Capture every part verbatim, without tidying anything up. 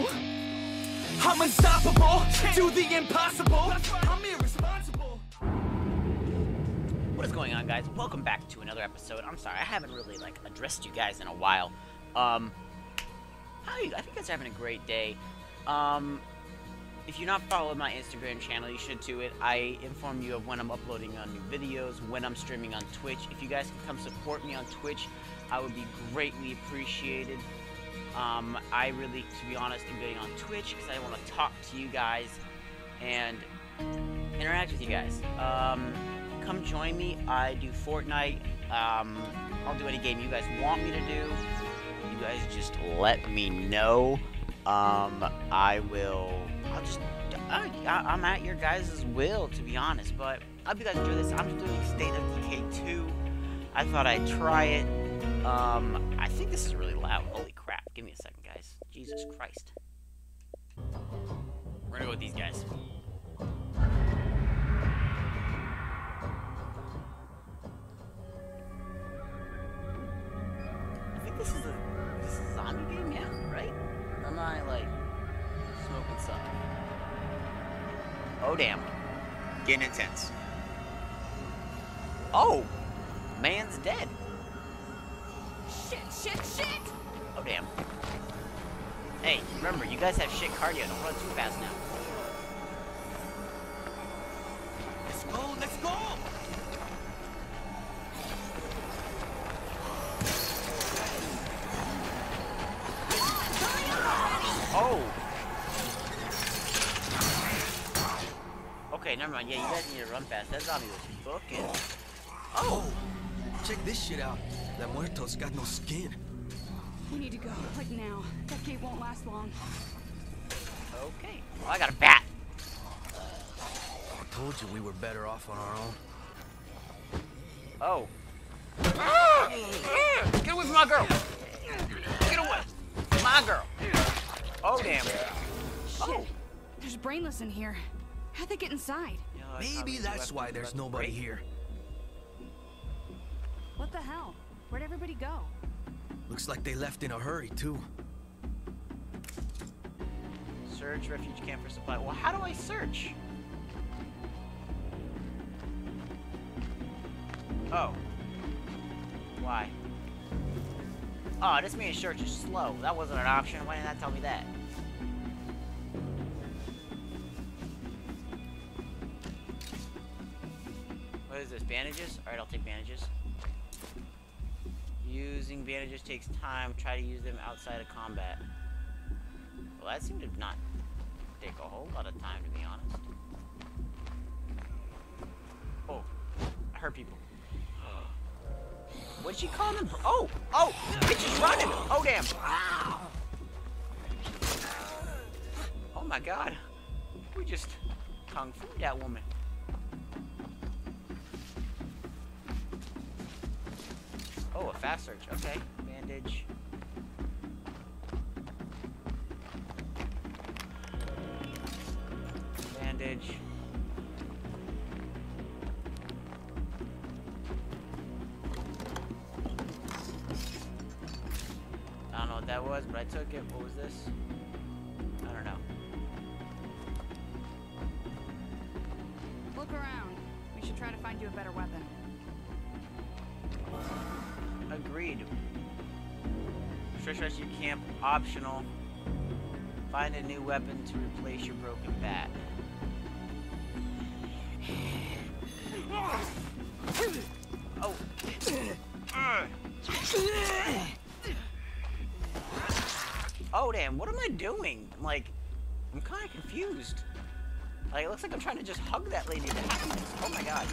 go. I'm unstoppable, do the impossible. I'm irresponsible. What is going on, guys? Welcome back to another episode. I'm sorry, I haven't really like addressed you guys in a while. Um, how are you? I think you guys are having a great day. Um, if you're not following my Instagram channel, you should do it. I inform you of when I'm uploading on new videos, when I'm streaming on Twitch. If you guys can come support me on Twitch, I would be greatly appreciated. Um, I really, to be honest, am getting on Twitch because I want to talk to you guys and interact with you guys. Um, come join me. I do Fortnite. Um, I'll do any game you guys want me to do. You guys just let me know. Um, I will... I'll just... I, I'm at your guys' will, to be honest. But I hope you guys enjoy this. I'm doing State of Decay two. I thought I'd try it. Um, I think this is really loud. Holy crap. Give me a second, guys. Jesus Christ. We're gonna go with these guys. I think this is a, this is a zombie game, yeah, right? Or am I, like, smoking something? Oh, damn. Getting intense. Oh! Man's dead. Shit, shit, shit! Oh, damn. Hey, remember, you guys have shit cardio. Don't run too fast now. Let's go, let's go! Oh! Okay, never mind. Yeah, you guys need to run fast. That zombie was fucking... Oh! Check this shit out. That muerto's got no skin. We need to go, like now. That gate won't last long. Okay. Well, I got a bat. I told you we were better off on our own. Oh. Ah! Ah! Get away from my girl. Get away. My girl. Oh, damn. Oh. There's brainless in here. How'd they get inside? You know, maybe that's why there's nobody break. here. What the hell? Where'd everybody go? Looks like they left in a hurry, too. Search refuge camp for supply. Well, how do I search? Oh. Why? Oh, this means search is slow. That wasn't an option. Why didn't that tell me that? What is this? Bandages? Alright, I'll take bandages. Using bandages takes time. Try to use them outside of combat. Well, that seemed to not take a whole lot of time, to be honest. Oh, I heard people. What'd she call them? Oh, oh, bitch is running. Oh, damn. Oh, my God. We just kung fu that woman. Oh, a fast search. Okay. Bandage. Bandage. I don't know what that was, but I took it. What was this? I don't know. Look around. We should try to find you a better weapon. Agreed. Search rescue camp optional. Find a new weapon to replace your broken bat. Oh. Oh damn! What am I doing? I'm like, I'm kind of confused. Like, it looks like I'm trying to just hug that lady. Oh my god.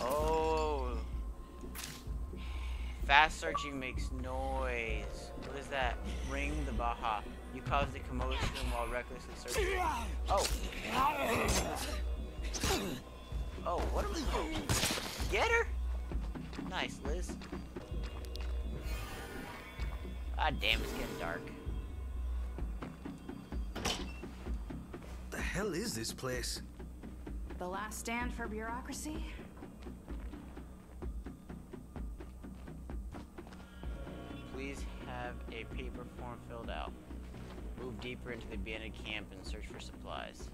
Oh. Fast searching makes noise. What is that? Ring the Baha. You cause the commotion while recklessly searching. Oh. Oh, what am I doing? Get her? Nice, Liz. God damn, it's getting dark. What the hell is this place? The last stand for bureaucracy? Please have a paper form filled out. deeper into the abandoned camp and search for supplies.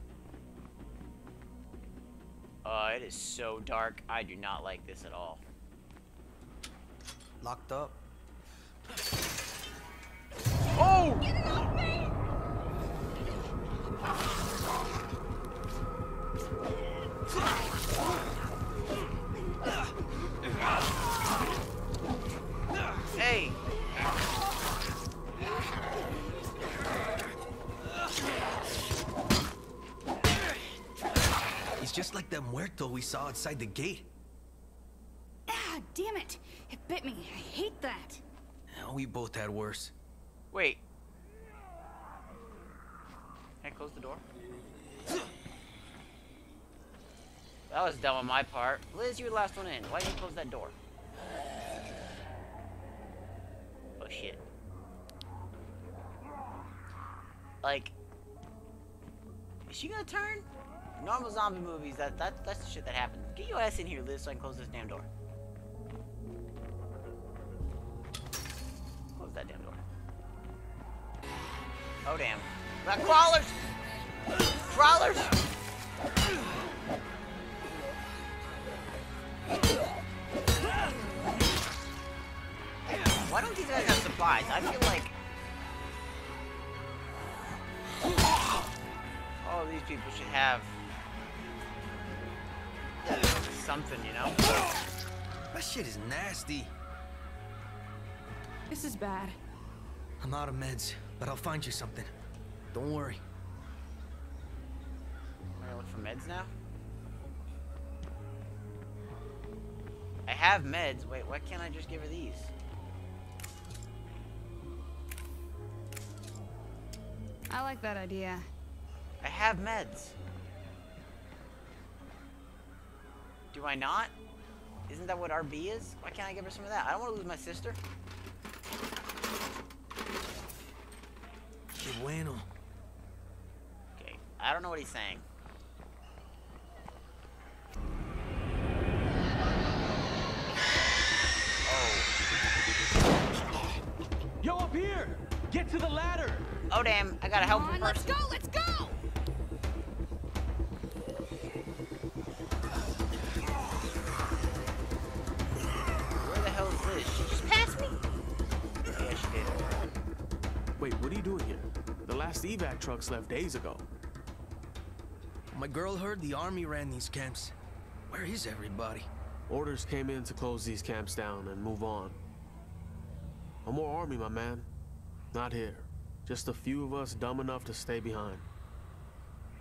Uh, it is so dark. I do not like this at all. Locked up. Oh! Get it off me! Hey! He's just like that muerto we saw outside the gate. Ah, damn it! It bit me. I hate that. Now we both had worse. Wait. Can I close the door? That was dumb on my part. Liz, you're the last one in. Why didn't you close that door? Oh shit. Like, is she gonna turn? Normal zombie movies, that that that's the shit that happens. Get your ass in here, Liz, so I can close this damn door. Close that damn door. Oh damn. Not crawlers! Crawlers! Why don't these guys have supplies? I feel like... all of these people should have... something, you know? That shit is nasty. This is bad. I'm out of meds, but I'll find you something. Don't worry. I'm gonna look for meds now? I have meds. Wait, why can't I just give her these? I like that idea. I have meds. Do I not? Isn't that what R B is? Why can't I give her some of that? I don't want to lose my sister. Que bueno. Okay, I don't know what he's saying. Oh. Yo, up here! Get to the ladder! Oh damn, I gotta help him first. Let's go, let's go! Where the hell is Liz? She just passed me? Yeah, she did. Wait, what are you doing here? The last evac trucks left days ago. My girl heard the army ran these camps. Where is everybody? Orders came in to close these camps down and move on. No more army, my man. Not here. Just a few of us dumb enough to stay behind.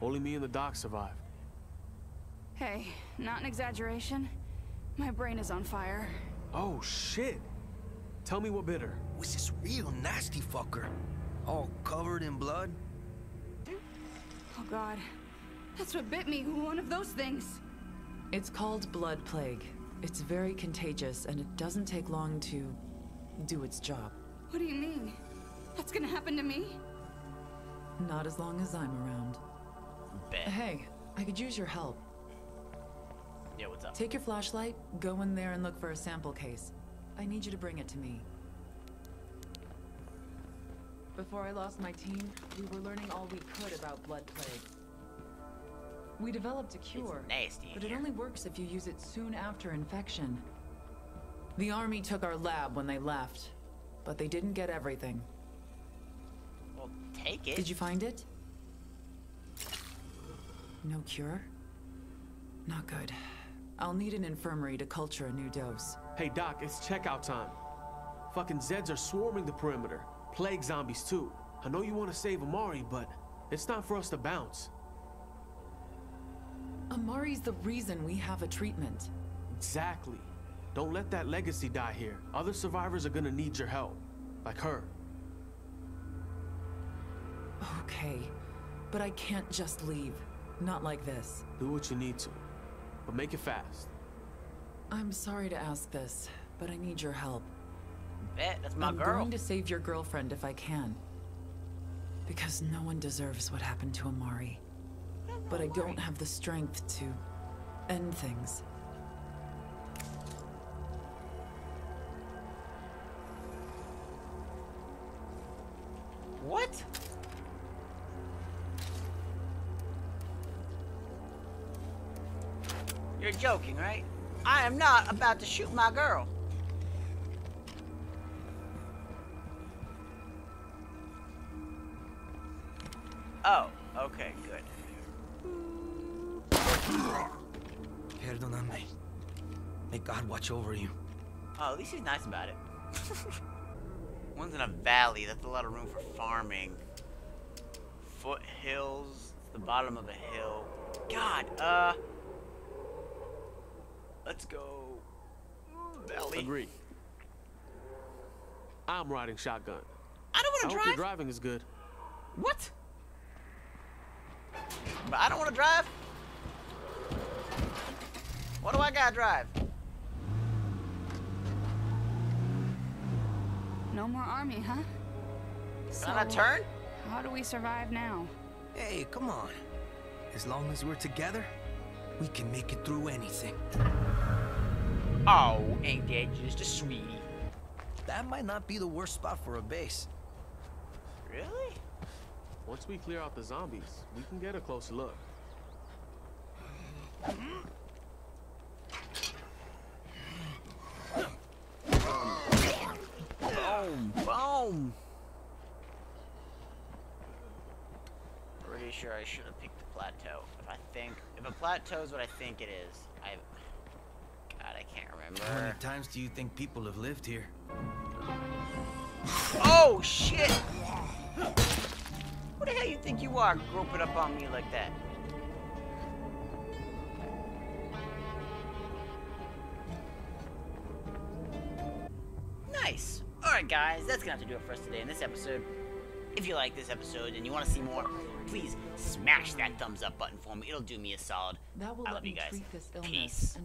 Only me and the doc survived. Hey, not an exaggeration. My brain is on fire. Oh, shit. Tell me what bit her. Was this real nasty fucker? All covered in blood? Oh, God. That's what bit me, one of those things. It's called blood plague. It's very contagious, and it doesn't take long to do its job. What do you mean? That's gonna happen to me? Not as long as I'm around. Bet. Hey, I could use your help. Yeah, what's up? Take your flashlight, go in there and look for a sample case. I need you to bring it to me. Before I lost my team, we were learning all we could about blood plague. We developed a cure, it's nasty, but it only works if you use it soon after infection. The army took our lab when they left, but they didn't get everything. Take it. Did you find it? No cure? Not good. I'll need an infirmary to culture a new dose. Hey, Doc, it's checkout time. Fucking Zeds are swarming the perimeter. Plague zombies, too. I know you want to save Amari, but it's time for us to bounce. Amari's the reason we have a treatment. Exactly. Don't let that legacy die here. Other survivors are gonna need your help. Like her. Okay, but I can't just leave. Not like this. Do what you need to, but make it fast. I'm sorry to ask this, but I need your help. Bet, that's my I'm girl. I'm going to save your girlfriend if I can. Because no one deserves what happened to Amari. No, but I don't have the strength to end things. What? You're joking, right? I am not about to shoot my girl. Oh, okay, good. Perdoname. May God watch over you. Oh, at least he's nice about it. One's in a valley. That's a lot of room for farming. Foothills. The bottom of a hill. God, uh... let's go... valley. Agree. I'm riding shotgun. I don't want to drive. I hope your driving is good. What? But I don't want to drive? What do I gotta drive? No more army, huh? So on a turn? How do we survive now? Hey, come on. As long as we're together, we can make it through anything. Oh, ain't that just a sweetie? That might not be the worst spot for a base. Really? Once we clear out the zombies, we can get a closer look. Boom, boom. Pretty sure I should have picked the plateau. If I think, if a plateau is what I think it is, I, God, I can't remember. How many times do you think people have lived here? Oh shit! Who the hell you think you are, groping up on me like that? Nice. Alright guys, that's gonna have to do it for us today in this episode. If you like this episode and you want to see more, please smash that thumbs up button for me. It'll do me a solid. I love you guys. Peace.